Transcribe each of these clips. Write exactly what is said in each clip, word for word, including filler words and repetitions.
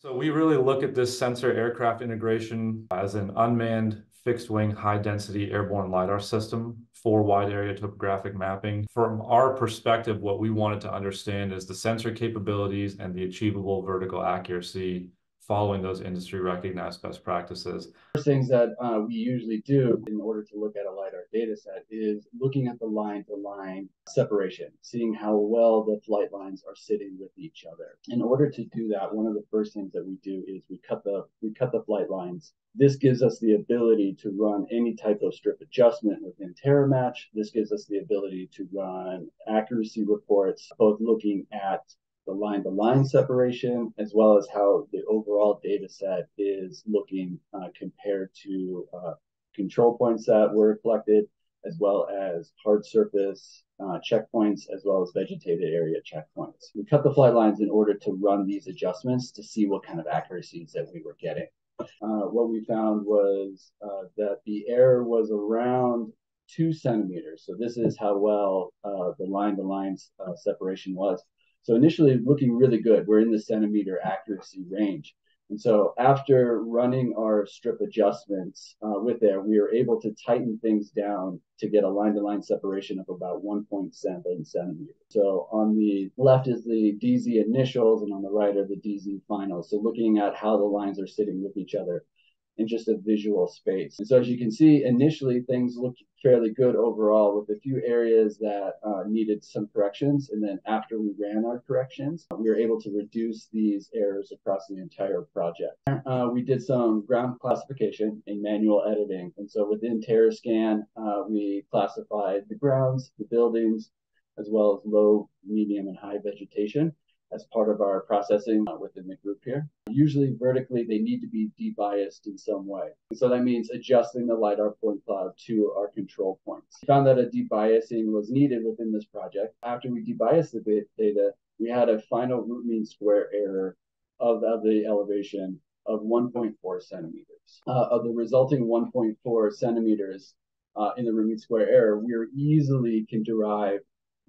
So we really look at this sensor aircraft integration as an unmanned fixed-wing high-density airborne LIDAR system for wide-area topographic mapping. From our perspective, what we wanted to understand is the sensor capabilities and the achievable vertical accuracy following those industry-recognized best practices. First things that uh, we usually do in order to look at a LiDAR data set is looking at the line-to-line separation, seeing how well the flight lines are sitting with each other. In order to do that, one of the first things that we do is we cut the, we cut the flight lines. This gives us the ability to run any type of strip adjustment within TerraMatch. This gives us the ability to run accuracy reports, both looking at the line-to-line separation, as well as how the overall data set is looking uh, compared to uh, control points that were collected, as well as hard surface uh, checkpoints, as well as vegetated area checkpoints. We cut the flight lines in order to run these adjustments to see what kind of accuracies that we were getting. Uh, what we found was uh, that the error was around two centimeters. So this is how well uh, the line-to-line uh, separation was. So initially looking really good, we're in the centimeter accuracy range. And so after running our strip adjustments uh, with there, we were able to tighten things down to get a line-to-line separation of about one point seven centimeters. So on the left is the D Z initials and on the right are the D Z finals. So looking at how the lines are sitting with each other in just a visual space. And so as you can see, initially things looked fairly good overall with a few areas that uh, needed some corrections. And then after we ran our corrections, we were able to reduce these errors across the entire project. Uh, we did some ground classification and manual editing. And so within TerraScan, uh, we classified the grounds, the buildings, as well as low, medium, and high vegetation as part of our processing within the group here. Usually vertically, they need to be debiased in some way. And so that means adjusting the LiDAR point cloud to our control points. We found that a debiasing was needed within this project. After we debiased the data, we had a final root mean square error of, of the elevation of one point four centimeters. Uh, of the resulting one point four centimeters uh, in the root mean square error, we easily can derive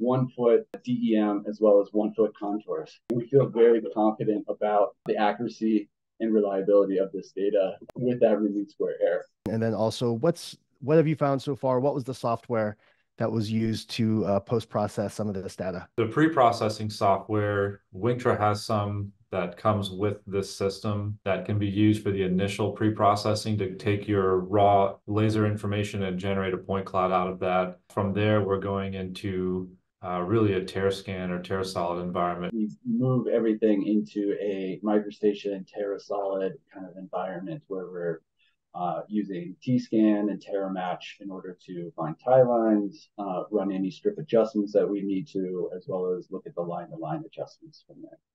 one foot D E M as well as one foot contours. We feel very confident about the accuracy and reliability of this data with that root mean square error. And then also, what's what have you found so far? What was the software that was used to uh, post-process some of this data? The pre-processing software, Wingtra has some that comes with this system that can be used for the initial pre-processing to take your raw laser information and generate a point cloud out of that. From there, we're going into Uh, really a TerraScan or TerraSolid environment. We move everything into a MicroStation TerraSolid kind of environment where we're uh, using T-Scan and TerraMatch in order to find tie lines, uh, run any strip adjustments that we need to, as well as look at the line-to-line adjustments from there.